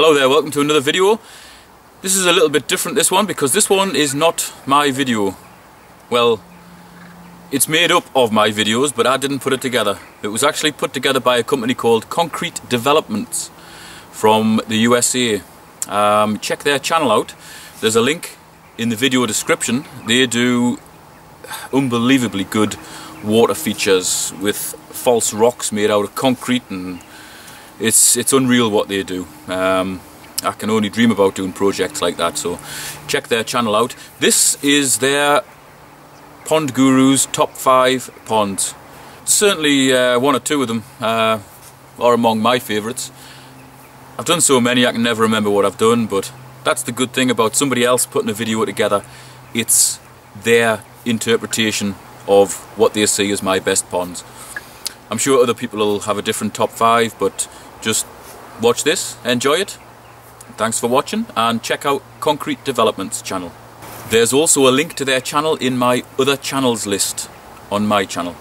Hello there, welcome to another video. This is a little bit different, this one, because this one is not my video. Well, it's made up of my videos, but I didn't put it together. It was actually put together by a company called Concrete Developments from the USA. Check their channel out. There's a link in the video description. They do unbelievably good water features with false rocks made out of concrete, and it's unreal what they do. I can only dream about doing projects like that, so check their channel out. This is their Pondguru's Top 5 Ponds. Certainly one or two of them are among my favourites. I've done so many I can never remember what I've done, but that's the good thing about somebody else putting a video together. It's their interpretation of what they see as my best ponds. I'm sure other people will have a different top 5, but just watch this, enjoy it. Thanks for watching, and check out Concrete Developments channel. There's also a link to their channel in my other channels list on my channel.